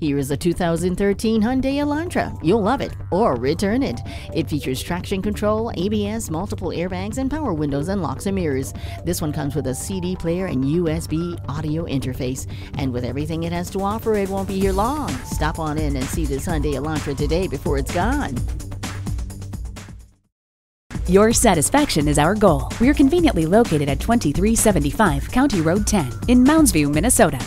Here is a 2013 Hyundai Elantra. You'll love it or return it. It features traction control, ABS, multiple airbags, and power windows and locks and mirrors. This one comes with a CD player and USB audio interface. And with everything it has to offer, it won't be here long. Stop on in and see this Hyundai Elantra today before it's gone. Your satisfaction is our goal. We're conveniently located at 2375 County Road 10 in Mounds View, Minnesota.